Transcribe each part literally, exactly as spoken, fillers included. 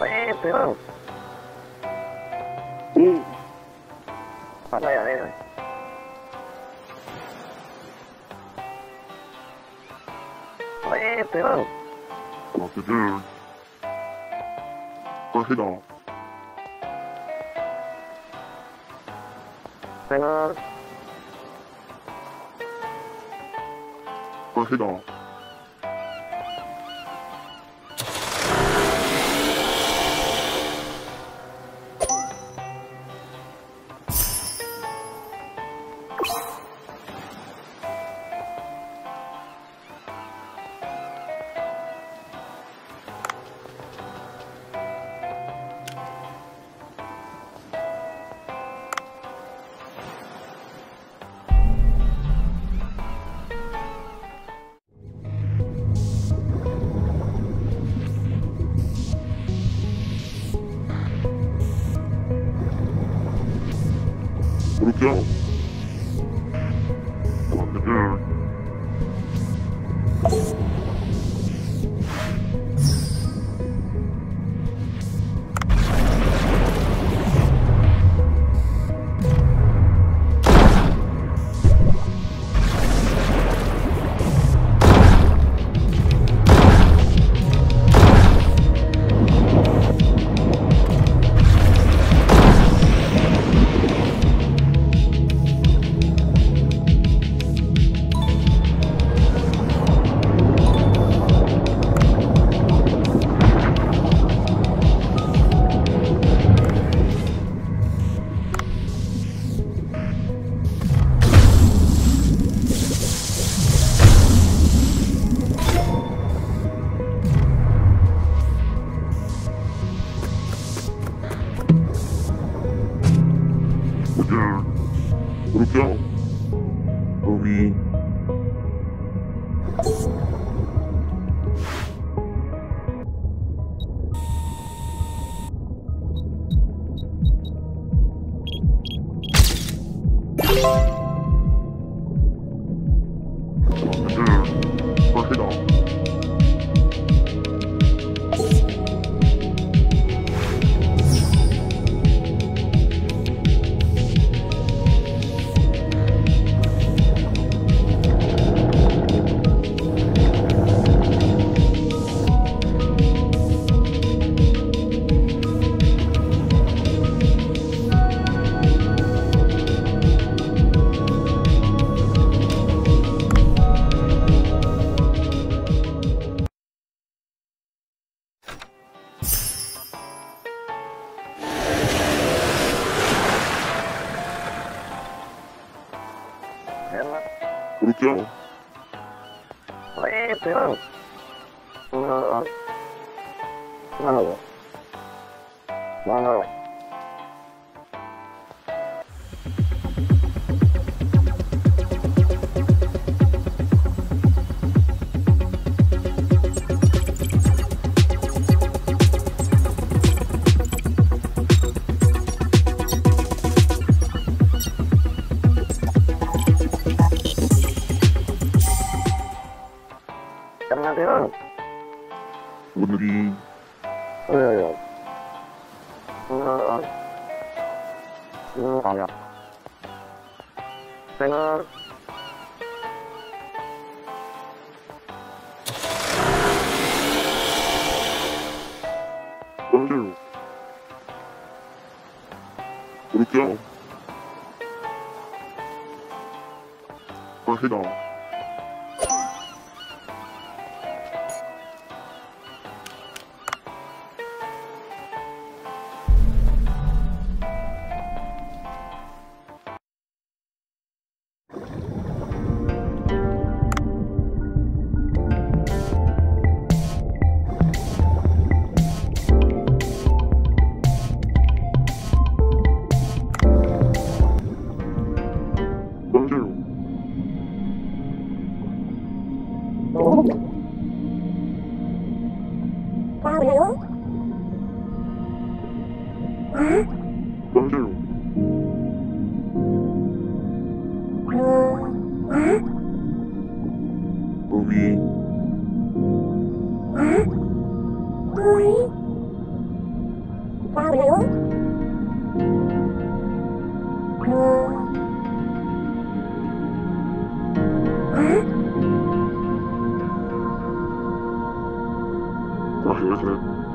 Président. Go. Oi. Hey.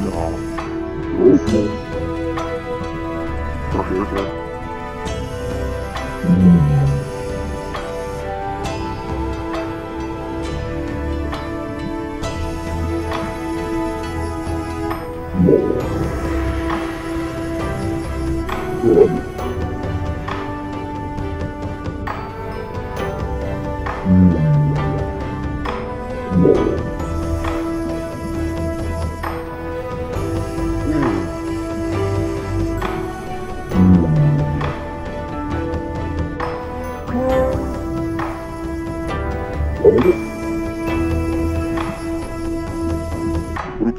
Look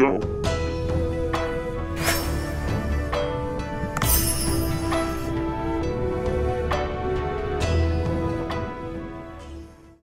out.